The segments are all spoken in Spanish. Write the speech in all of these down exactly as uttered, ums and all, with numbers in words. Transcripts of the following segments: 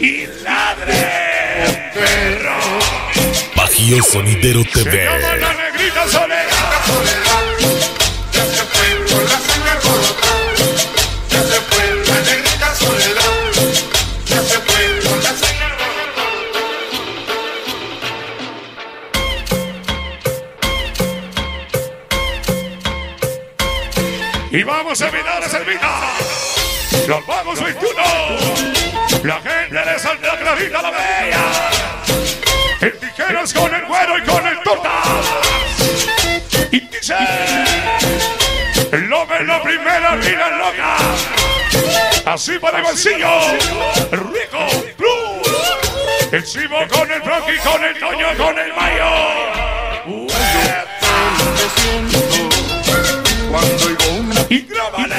y ladre, perro. Bajío Sonidero T V. Se llama la negrita soledad, soledad. Ya se fue con la sangre colorada. Ya se fue la negrita soledad. Ya se fue con la sangre colorada. Y vamos a evitar a servir. Los vagos veintiuno, la gente de Santa Clarita la Bella, en tijeras con el güero y con el torta. Y dice, Loma en la primera tira loca, así para el bolsillo, rico, blue, el chivo con el broqui, con el toño, con el mayo. Y grábale.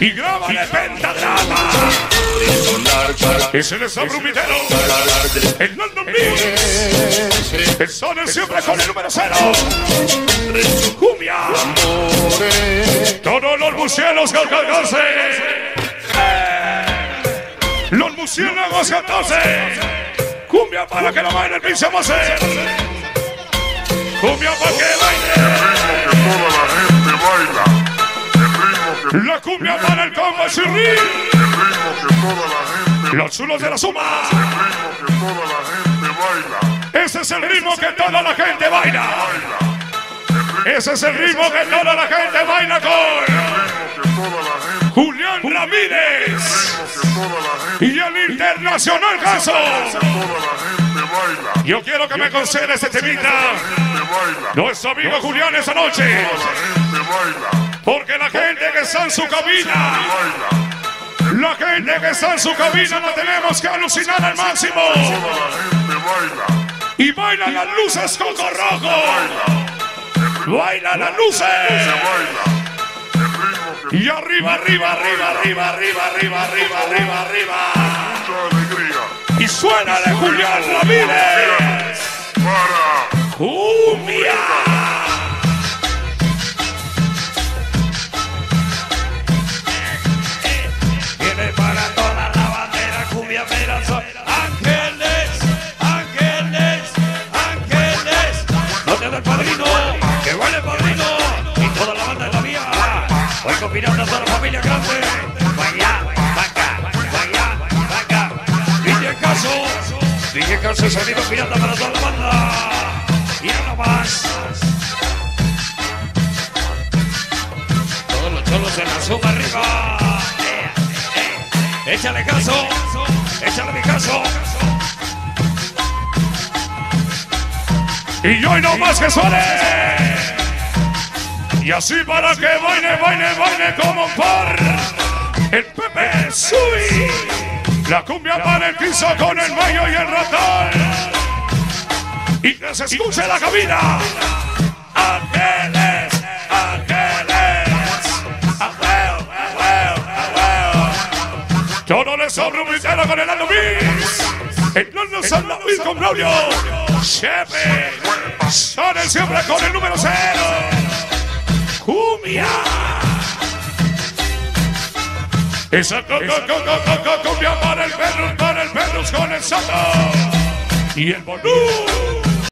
Y graba de pentagrama. Y se les abre un mitero. El London Beat. El Sonic siempre con el número cero. Cumbia. Todos los murciélagos catorce. Los murciélagos catorce. Cumbia para que la baile el pinche Mose. Cumbia para que baile. La cumbia para el combo chirri. Los chulos de la suma. Ese es el ritmo que toda la gente baila. Ese es el ritmo que toda la gente baila con Julián Ramírez y el internacional caso. Yo quiero que me conceda este temita nuestro amigo Julián esta noche, porque la gente que está en su cabina, la gente que está en su cabina la tenemos que alucinar al máximo. Y bailan las luces coco rojo, bailan las luces. Y arriba, arriba, arriba, arriba, arriba, arriba, arriba, arriba, arriba. Y suena de Julián Ramírez. Cumbia. Mirando a toda la familia grande, vaya, vaca, vaya, vaca. Dije caso, dije caso, sonido pirata para toda la banda. Y no más. Todos los cholos en la suma arriba. Échale caso, échale mi caso. Y hoy no más que suene. Y así para que baile, baile, baile como par. El Pepe Sui. La cumbia para el piso con el mayo y el ratón. Y que se escuche la cabina. Ángeles, ángeles. Agüeo, agüeo, agüeo. Todo le sobra un britero con el alumís. El London San Luis con Braulio. Chepe. Salen siempre con el número cero. Cumbia. Esa coco, coco, coco, cumbia para el perro, para el perro con el santo y el bolú.